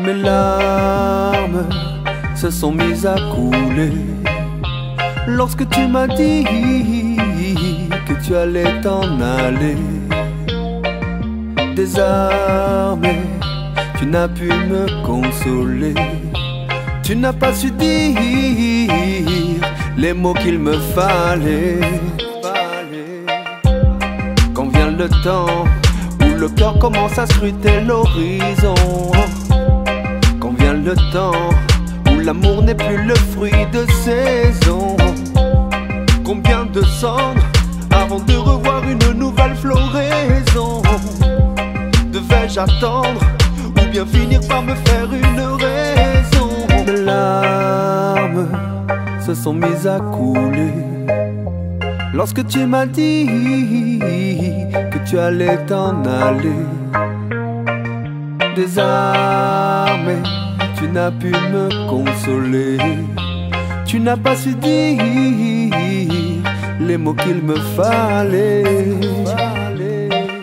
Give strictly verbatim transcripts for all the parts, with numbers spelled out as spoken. Mes larmes se sont mises à couler lorsque tu m'as dit que tu allais t'en aller. Désarmé, tu n'as pu me consoler, tu n'as pas su dire les mots qu'il me fallait. Quand vient le temps où le cœur commence à scruter l'horizon, le temps où l'amour n'est plus le fruit de saison. Combien de cendres avant de revoir une nouvelle floraison? Devais-je attendre ou bien finir par me faire une raison? Mes larmes se sont mises à couler lorsque tu m'as dit que tu allais t'en aller. Désarmé, tu n'as pu me consoler, tu n'as pas su dire les mots qu'il me fallait.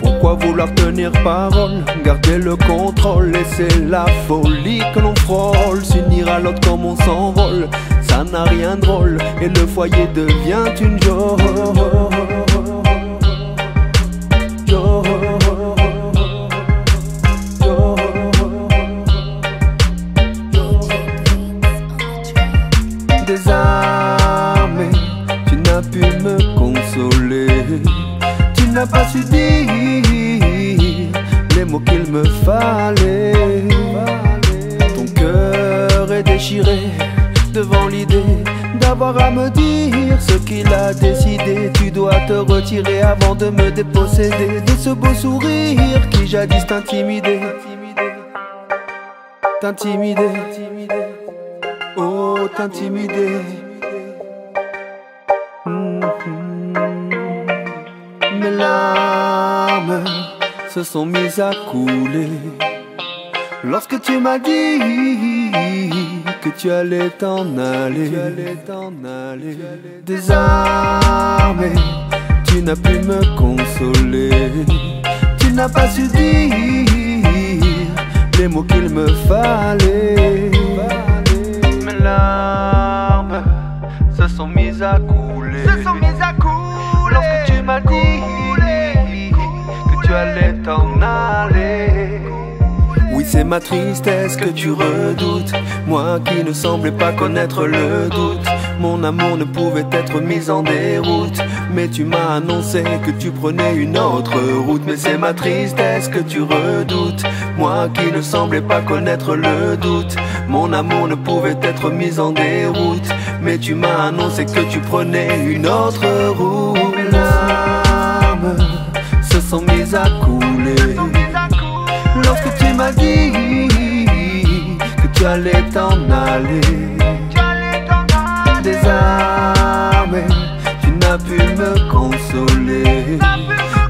Pourquoi vouloir tenir parole, garder le contrôle, laisser la folie que l'on frôle, s'unir à l'autre comme on s'envole, ça n'a rien de drôle et le foyer devient une geôle. Désarmé, tu n'as pu me consoler, tu n'as pas su dire les mots qu'il me fallait. Ton cœur est déchiré devant l'idée d'avoir à me dire ce qu'il a décidé. Tu dois te retirer avant de me déposséder de ce beau sourire qui jadis t'intimidait, t'intimidait, oh, t'intimider. Mm-hmm. Mes larmes se sont mises à couler lorsque tu m'as dit que tu allais t'en aller. Désarmé, tu n'as pu me consoler, tu n'as pas su dire les mots qu'il me fallait. Mes larmes se sont mises à couler, se sont mises à couler lorsque tu m'as dit couler, que tu allais t'en aller. Oui, c'est ma tristesse que tu redoutes, moi qui ne semblais pas connaître le doute. Mon amour ne pouvait être mis en déroute, mais tu m'as annoncé que tu prenais une autre route. Mais c'est ma tristesse que tu redoutes, moi qui ne semblais pas connaître le doute. Mon amour ne pouvait être mis en déroute, mais tu m'as annoncé que tu prenais une autre route. Mes larmes se sont mises à couler lorsque tu m'as dit que tu allais t'en aller. Désarmé, tu n'as pu me consoler,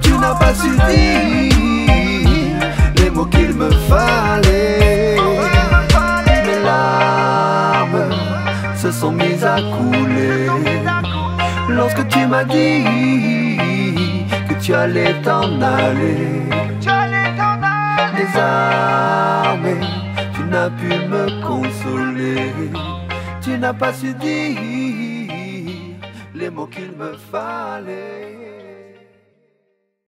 tu n'as pas su dire les mots qu'il me fallait. Mes larmes se sont mises à couler lorsque tu m'as dit que tu allais t'en aller. Désarmé, tu n'as pu me consoler, tu n'as pas su dire les mots qu'il me fallait.